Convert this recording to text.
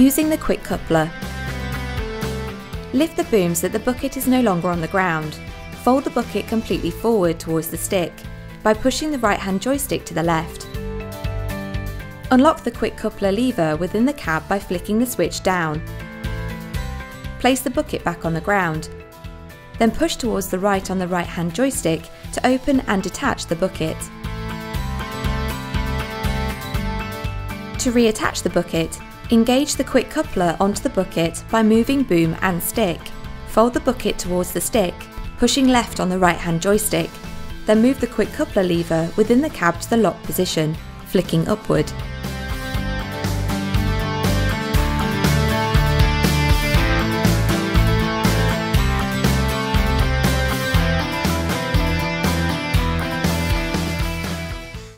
using the quick coupler. Lift the boom so that the bucket is no longer on the ground. Fold the bucket completely forward towards the stick by pushing the right-hand joystick to the left. Unlock the quick coupler lever within the cab by flicking the switch down. Place the bucket back on the ground. Then push towards the right on the right-hand joystick to open and detach the bucket. To reattach the bucket, engage the quick coupler onto the bucket by moving boom and stick. Fold the bucket towards the stick, pushing left on the right-hand joystick. Then move the quick coupler lever within the cab to the lock position, flicking upward.